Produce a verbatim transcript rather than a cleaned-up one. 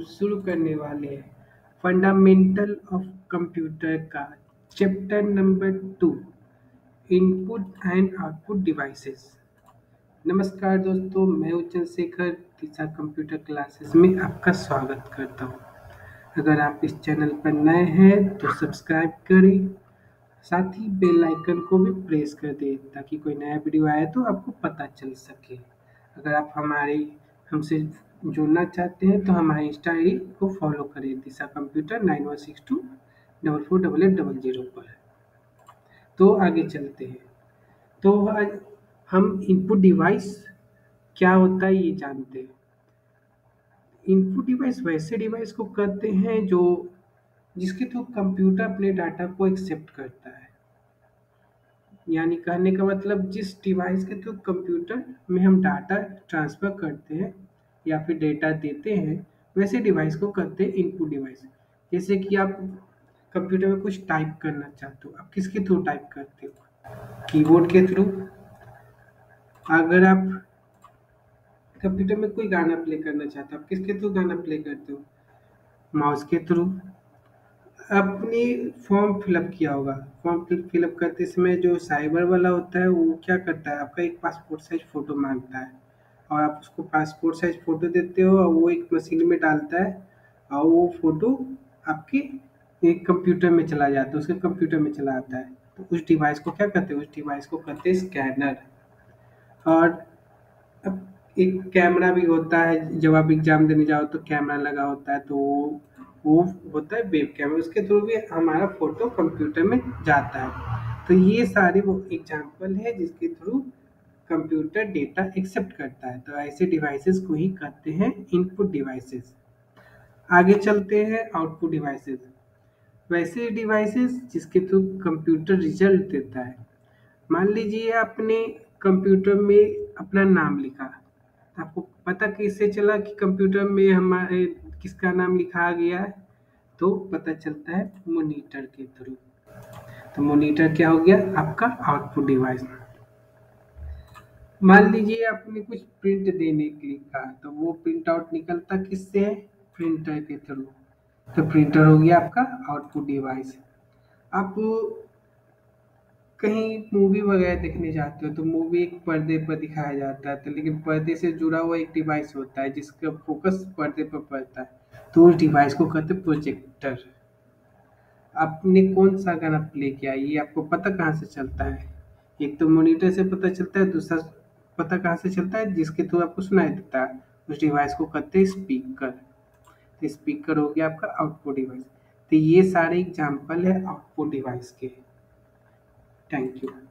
हम शुरू करने वाले हैं फंडामेंटल ऑफ कंप्यूटर का chapter number two, input and output devices. नमस्कार दोस्तों, मैं उज्जवल शेखर दिशा कंप्यूटर क्लासेस में आपका स्वागत करता हूँ। अगर आप इस चैनल पर नए हैं तो सब्सक्राइब करें, साथ ही बेल आइकन को भी प्रेस कर दें ताकि कोई नया वीडियो आए तो आपको पता चल सके। अगर आप हमारे हमसे जुड़ना चाहते हैं तो हमारे इंस्टा आई डी को फॉलो करें, Disha computer nine one six two double four double eight double zero पर। तो आगे चलते हैं। तो आज हम इनपुट डिवाइस क्या होता है ये जानते हैं। इनपुट डिवाइस वैसे डिवाइस को कहते हैं जो जिसके थ्रू कंप्यूटर अपने डाटा को एक्सेप्ट करता है, यानी कहने का मतलब जिस डिवाइस के थ्रू कंप्यूटर में हम डाटा ट्रांसफ़र करते हैं या फिर डेटा देते हैं, वैसे डिवाइस को कहते हैं इनपुट डिवाइस। जैसे कि आप कंप्यूटर में कुछ टाइप करना चाहते हो, आप किसके थ्रू टाइप करते हो? कीबोर्ड के थ्रू। अगर आप कंप्यूटर में कोई गाना प्ले करना चाहते हो, आप किसके थ्रू गाना प्ले करते हो? माउस के थ्रू। अपने फॉर्म फिलअप किया होगा, फॉर्म फिलअप करते समय जो साइबर वाला होता है वो क्या करता है, आपका एक पासपोर्ट साइज फ़ोटो मांगता है और आप उसको पासपोर्ट साइज फ़ोटो देते हो और वो एक मशीन में डालता है और वो फ़ोटो आपके एक कंप्यूटर में चला जाता है, उसके कंप्यूटर में चला आता है। तो उस डिवाइस को क्या कहते हैं? उस डिवाइस को कहते हैं स्कैनर। और अब एक कैमरा भी होता है, जब आप एग्ज़ाम देने जाओ तो कैमरा लगा होता है, तो वो वो होता है वेब कैमरा, उसके थ्रू भी हमारा फ़ोटो कंप्यूटर में जाता है। तो ये सारे वो एग्जाम्पल है जिसके थ्रू कंप्यूटर डेटा एक्सेप्ट करता है। तो ऐसे डिवाइसेस को ही कहते हैं इनपुट डिवाइसेस। आगे चलते हैं आउटपुट डिवाइसेस। वैसे डिवाइसेस जिसके थ्रू कंप्यूटर रिजल्ट देता है। मान लीजिए आपने कंप्यूटर में अपना नाम लिखा, आपको पता कैसे चला कि कंप्यूटर में हमारे किसका नाम लिखा गया है? तो पता चलता है मॉनिटर के थ्रू। तो मॉनिटर क्या हो गया? आपका आउटपुट डिवाइस। मान लीजिए आपने कुछ प्रिंट देने के लिए कहा, तो वो प्रिंट आउट निकलता किससे है? प्रिंटर के थ्रू। तो प्रिंटर हो गया आपका आउटपुट डिवाइस। आप कहीं मूवी वगैरह देखने जाते हो तो मूवी एक पर्दे पर दिखाया जाता है, तो लेकिन पर्दे से जुड़ा हुआ एक डिवाइस होता है जिसका फोकस पर्दे पर पड़ता है, तो उस डिवाइस को कहते हैं प्रोजेक्टर। आपने कौन सा गाना प्ले किया ये आपको पता कहाँ से चलता है? एक तो मॉनिटर से पता चलता है, दूसरा पता कहाँ से चलता है? जिसके थ्रू आपको सुनाई देता है, उस डिवाइस को कहते हैं स्पीकर। स्पीकर हो गया आपका आउटपुट डिवाइस। तो ये सारे एग्जाम्पल है आउटपुट डिवाइस के। Thank you.